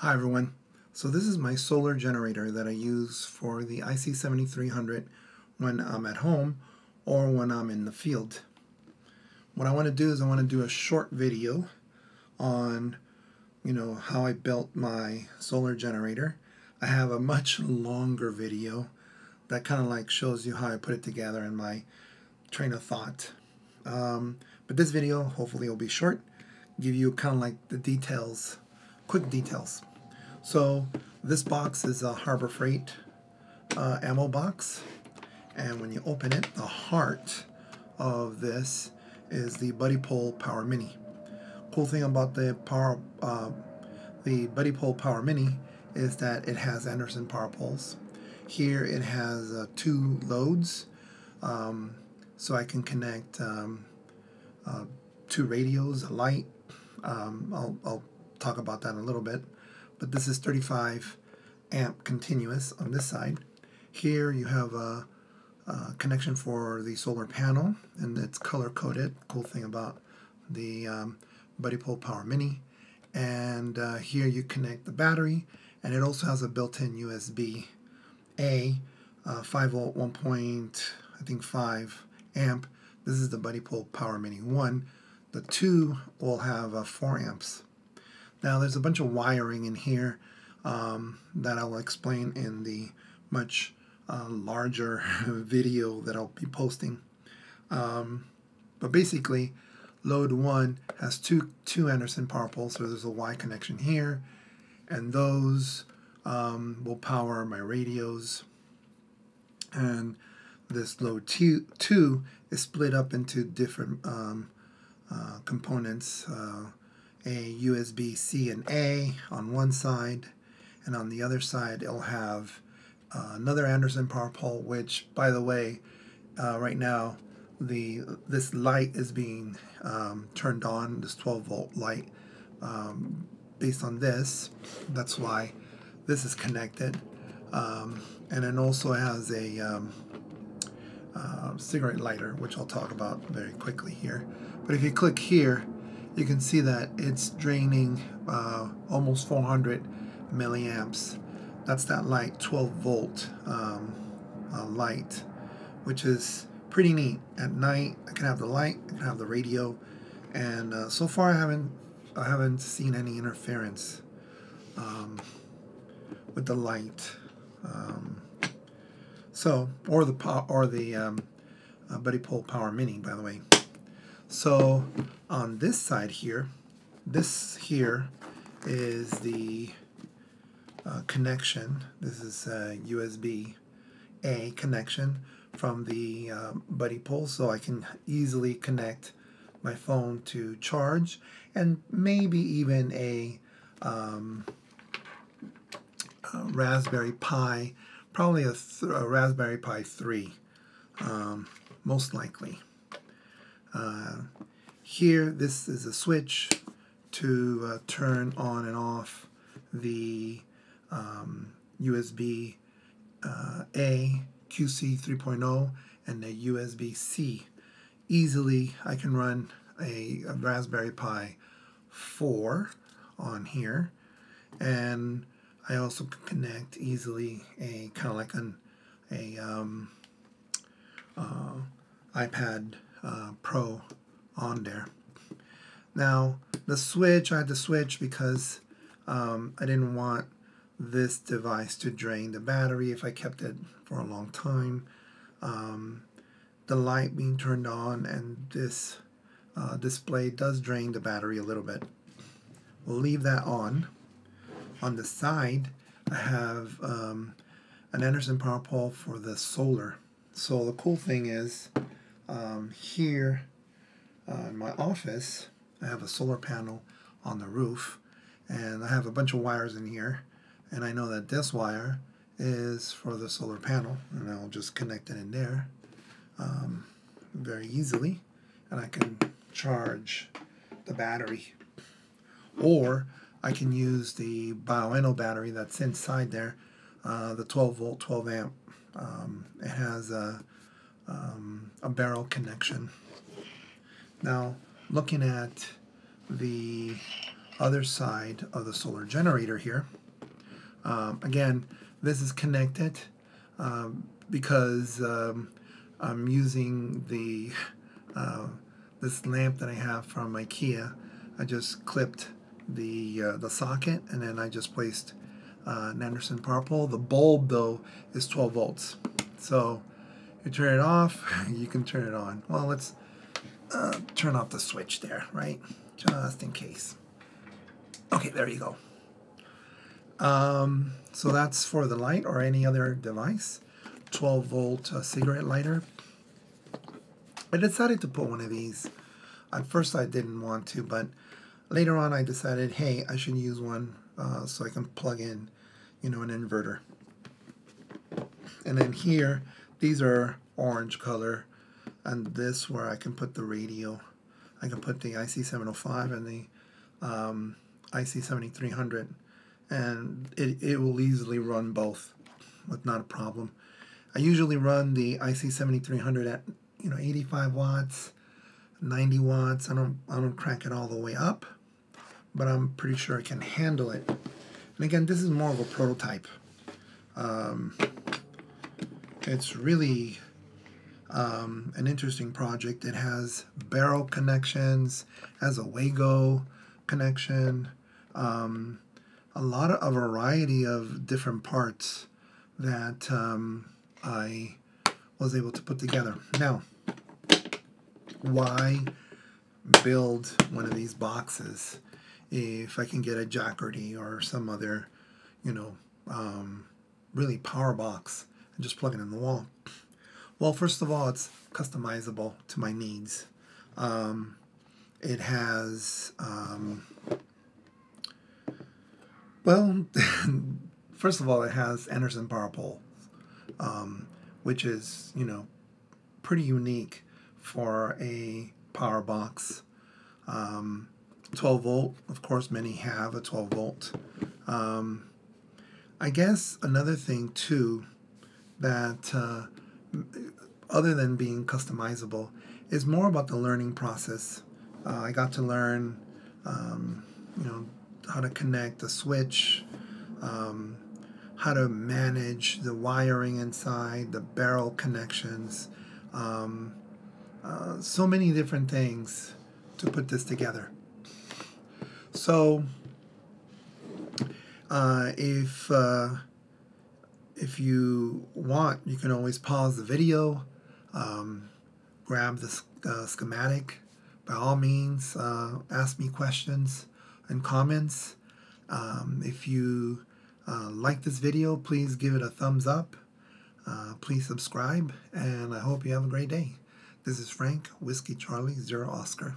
Hi everyone, so this is my solar generator that I use for the IC7300 when I'm at home or when I'm in the field. What I want to do is I want to do a short video on, you know, how I built my solar generator. I have a much longer video that kind of like shows you how I put it together and my train of thought. But this video hopefully will be short, give you kind of like the details, quick details. So this box is a Harbor Freight ammo box, and when you open it, the heart of this is the Buddipole PowerMini. Cool thing about the Buddipole PowerMini is that it has Anderson Powerpoles. Here it has two loads, so I can connect two radios, a light. I'll talk about that in a little bit. But this is 35 amp continuous on this side. Here you have a connection for the solar panel, and it's color coded. Cool thing about the Buddipole PowerMini. And here you connect the battery, and it also has a built-in USB-A 5 volt 1.5 amp. This is the Buddipole PowerMini 1. The 2 will have 4 amps. Now there's a bunch of wiring in here that I'll explain in the much larger video that I'll be posting. But basically, load 1 has two Anderson power poles, so there's a Y connection here, and those will power my radios. And this load two is split up into different components. A USB-C and A on one side, and on the other side it'll have another Anderson power pole, which, by the way, right now this light is being turned on, this 12 volt light, based on this. That's why this is connected, and it also has a cigarette lighter, which I'll talk about very quickly here. But if you click here, you can see that it's draining almost 400 milliamps. That's that light, 12 volt light, which is pretty neat. At night, I can have the light, I can have the radio, and so far I haven't seen any interference with the light, or the Buddipole PowerMini, by the way. So on this side here, this here is the connection. This is a USB-A connection from the Buddipole, so I can easily connect my phone to charge, and maybe even a Raspberry Pi, probably a Raspberry Pi 3, most likely. Here, this is a switch to turn on and off the USB A QC 3.0 and the USB C. Easily, I can run a Raspberry Pi 4 on here, and I also can connect easily a kind of like an iPad Pro on there. Now the switch, I had to switch because I didn't want this device to drain the battery if I kept it for a long time. The light being turned on and this display does drain the battery a little bit. We'll leave that on. On the side, I have an Anderson power pole for the solar. So the cool thing is, here in my office, I have a solar panel on the roof, and I have a bunch of wires in here, and I know that this wire is for the solar panel, and I'll just connect it in there very easily, and I can charge the battery, or I can use the bioenergy battery that's inside there, the 12 volt 12 amp. It has a barrel connection. Now, looking at the other side of the solar generator here. Again, this is connected because I'm using the this lamp that I have from IKEA. I just clipped the socket, and then I just placed an Anderson Powerpole. The bulb though is 12 volts, so you turn it off, you can turn it on. Well, let's turn off the switch there, right? Just in case. Okay, there you go. So that's for the light or any other device. 12 volt cigarette lighter. I decided to put one of these. At first I didn't want to, but later on I decided, hey, I should use one so I can plug in, you know, an inverter. And then here, these are orange color, and this where I can put the radio. I can put the IC705 and the IC7300, and it will easily run both with not a problem. I usually run the IC7300 at, you know, 85 watts, 90 watts. I don't crank it all the way up, but I'm pretty sure I can handle it. And again, this is more of a prototype. It's really an interesting project. It has barrel connections, has a Wago connection, a lot of a variety of different parts that I was able to put together. Now, why build one of these boxes if I can get a Jackery or some other, you know, really power box and just plug it in the wall? Well, first of all, it's customizable to my needs. It has, well, first of all, it has Anderson Powerpole, which is, you know, pretty unique for a power box. 12 volt, of course, many have a 12 volt. I guess another thing too that other than being customizable is more about the learning process. I got to learn, you know, how to connect the switch, how to manage the wiring inside, the barrel connections, so many different things to put this together. So if you want, you can always pause the video, grab the schematic. By all means, ask me questions and comments. If you like this video, please give it a thumbs up. Please subscribe, and I hope you have a great day. This is Frank, Whiskey Charlie, Zero Oscar.